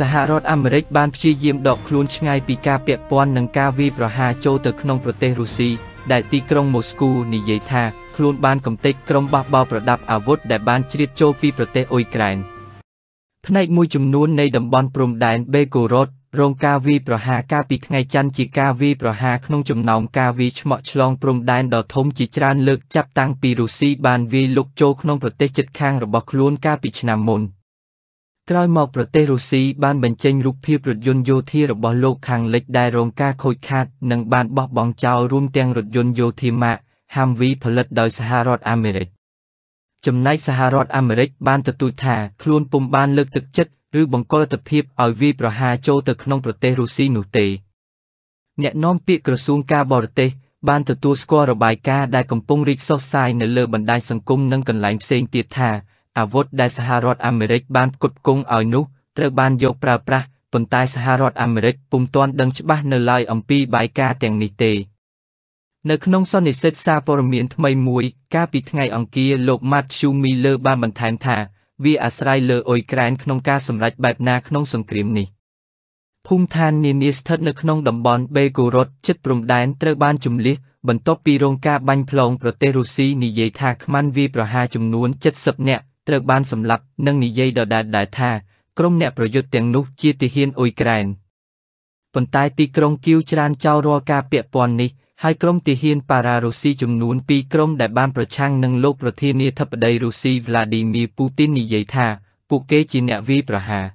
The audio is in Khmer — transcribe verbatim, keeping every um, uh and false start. សហរដ្ឋ អាមេរិក បាន ព្យាយាម ដក ខ្លួន ឆ្ងាយ ពី ការ ពាក់ព័ន្ធ នឹង ការ វាយប្រហារ ចូល ទៅ ក្នុង ប្រទេស រុស្ស៊ី ដែល ទី ក្រុង ម៉ូស្គូ និយាយ ថា ខ្លួន បាន កំទេច ក្រុម បះ បោរ ប្រដាប់ អាវុធ ដែល បាន ជ្រៀត ចូល ពី ប្រទេស អ៊ុយក្រែន ផ្នែក មួយ ចំនួន នៃ តំបន់ ព្រំដែន Belgorod រង ការ វាយប្រហារ កាល ពី ថ្ងៃ ច័ន្ទ ជា ការ វាយប្រហារ ក្នុង ចំណោម ការ វាយ ឆ្មក់ ឆ្លង ព្រំដែន ដ៏ ធំ ជា ច្រើន លើក ចាប់ តាំង ពី រុស្ស៊ី បាន វាយ លុក ចូល ក្នុង ប្រទេស ជិត ខាង របស់ ខ្លួន កាល ពី ឆ្នាំ មុន ក្រោយមក ប្រទេស រុស្ស៊ី បាន បញ្ចេញ រូបភាព រថយន្ត យោធា របស់ លោក ខាង លិច ដែល រង ការ ខូចខាត និង បាន បោះ បង់ ចោល រួម ទាំង រថយន្ត យោធា ម៉ាក ហាំវី ផលិត ដោយ សហរដ្ឋ អាមេរិក ចំណែក សហរដ្ឋ អាមេរិក បាន ទទូច ថា ខ្លួន ពុំ បាន លើក ទឹក ចិត្ត ឬ បង្ក លទ្ធ ភាព ឲ្យ វាយប្រហារ ចូល ទៅ ក្នុង ប្រទេស រុស្ស៊ី នោះ ទេ អ្នក នាំ ពាក្យ ក្រសួង ការ បរទេស បាន ទទួល ស្គាល់ របាយការណ៍ ដែល កំពុង រីក សុសសាយ នៅ លើ បណ្ដាញ សង្គម និង កន្លែង ផ្សេង ទៀត ថា អាវុធ ដែល សហរដ្ឋ អាមេរិក បាន ផ្គត់ផ្គង់ ឲ្យ នោះ ត្រូវ បាន យក ប្រើប្រាស់ ប៉ុន្តែ សហរដ្ឋ អាមេរិក ពុំ ទាន់ ដឹង ច្បាស់ នៅ ឡើយ អំពី បាយការណ៍ ទាំង នេះ ទេ នៅ ក្នុង សន្និសីទ សារព័ត៌មាន ថ្មី មួយ កាល ពី ថ្ងៃ អង្គារ លោក Matthew Miller បាន បន្ថែម ថា វា អាស្រ័យ លើ អ៊ុយក្រែន ក្នុង ការ សម្រេច បែប ណា ក្នុង សង្គ្រាម នេះ ភូមិ ឋាន នានា ស្ថិត នៅ ក្នុង តំបន់ Belgorod ជិត ព្រំដែន ត្រូវ បាន ជម្លៀស បន្ទាប់ ពី រង ការ បាញ់ ផ្លង ប្រទេស រុស្ស៊ី និយាយ ថា ខ្មាំង វាយប្រហារ ចំនួន 칠십 នាក់ ត្រូវ បាន សម្លាប់ និង និយាយ ដដែលៗ ថា ក្រុម អ្នក ប្រយុទ្ធ ទាំង នោះ ជា ទាហាន អ៊ុយក្រែន ប៉ុន្តែ ទី ក្រុង គៀវ ច្រាន ចោល រាល់ ការ ពាក់ព័ន្ធ នេះ ហើយ ក្រុម ទាហាន ប៉ារ៉ារុស្ស៊ី ចំនួន ពីរ ក្រុម ដែល បាន ប្រឆាំង នឹង លោក ប្រធានាធិបតី រុស្ស៊ី Vladimir Putin និយាយ ថា ពួក គេ ជា អ្នក វាយប្រហារ